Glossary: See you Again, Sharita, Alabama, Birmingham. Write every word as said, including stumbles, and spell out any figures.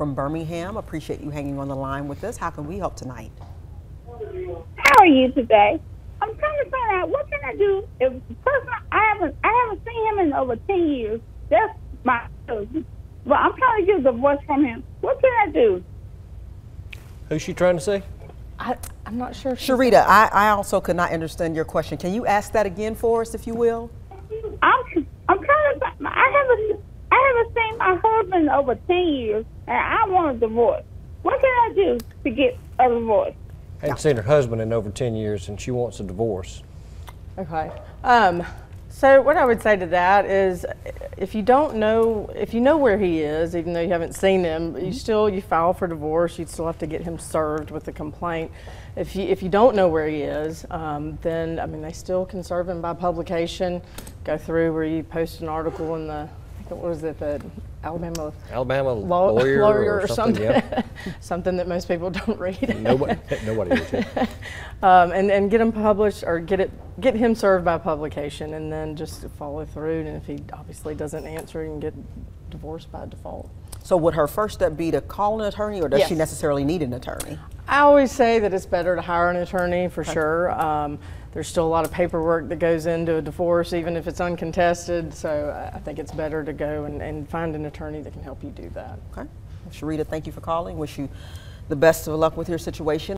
from Birmingham. Appreciate you hanging on the line with us. How can we help tonight? How are you today? I'm trying to find out what can I do if the person I haven't I haven't seen him in over ten years. That's my husband. Well, I'm trying to get a divorce from him. What can I do? Who's she trying to say? I, I'm not sure. Sharita, I, I also could not understand your question. Can you ask that again for us, if you will? I'm I'm trying to. I haven't I haven't seen my husband in over ten years, and I want a divorce. What can I do to get a divorce? I haven't seen her husband in over ten years, and she wants a divorce. Okay. Um, so what I would say to that is, if you don't know, if you know where he is, even though you haven't seen him, you still you file for divorce. You'd still have to get him served with a complaint. If you if you don't know where he is, um, then I mean they still can serve him by publication. Go through where you post an article in the. What was it, the Alabama, Alabama law, lawyer, lawyer or, or something, something, yeah. Something that most people don't read. Nobody, nobody reads it. Um, and, and get him published or get it, get him served by publication, and then just follow through. And if he obviously doesn't answer, you can get divorced by default. So would her first step be to call an attorney, or does yes. she necessarily need an attorney? I always say that it's better to hire an attorney for okay. sure. Um, there's still a lot of paperwork that goes into a divorce, even if it's uncontested. So I think it's better to go and, and find an attorney that can help you do that. Okay. Sharita, thank you for calling. Wish you the best of luck with your situation.